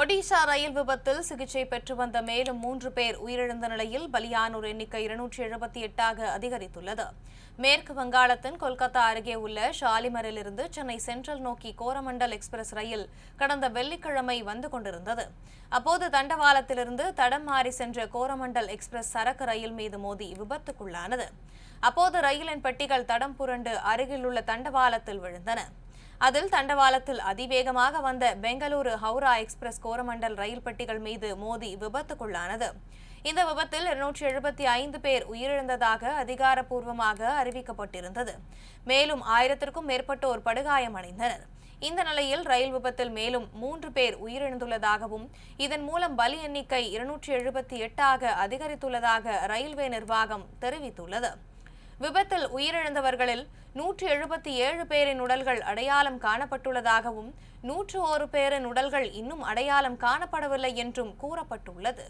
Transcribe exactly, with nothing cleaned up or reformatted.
Odisha Rail Vipathil, Sikiche Petruvan the Mail, Moon Repair, Uiran the Nail, Balian Urenica, Iranu Cherapati Taga, Adigaritu leather. Merk Vangalathan, Kolkata Arage Ulla, Shali Marilirand, Chennai Central Noki, Coromandel Express Rail, Kadan the Velikaramai, Vandakondaranda. Apo the Tandavalathirand, Tadamari Central Coromandel Express Saraka Rail made the Modi, Vibathakulanada. Apo the Rail and Patical Tadampuranda, Aregilula Tandavalathil Verandana. அதில் தண்டவாளத்தில் அதிவேகமாக வந்த Bengaluru Howrah express Coromandel ரயில் பெட்டிகள் மீது மோதி விபத்துக்குள்ளானது. இந்த விபத்தில் இருநூற்று எழுபத்தைந்து பேர் உயிரிழந்ததாக அதிகாரப்பூர்வமாக அறிவிக்கப்பட்டிருந்தது. மேலும் ஆயிரத்திற்கும் மேற்பட்டோர் படுகாயமடைந்தனர். இந்த நிலையில் ரயில் விபத்தில் மேலும் மூன்று பேர் உயிரிழந்துள்ளதாகவும் இதன் மூலம் பலி எண்ணிக்கை இருநூற்று எழுபத்தைந்து ஆக அதிகரித்துள்ளதாக ரயில்வே நிர்வாகம் தெரிவித்துள்ளது. விபத்தில் உயிரிழந்தவர்களில் நூற்று எழுபத்தைந்து பேரின் உடல்கள் அடையாளம் காணப்பட்டுள்ளதாகவும் நூற்று ஒன்று பேரின் உடல்கள் இன்னும் அடையாளம் காணப்படவில்லை என்றும் கூறப்பட்டுள்ளது.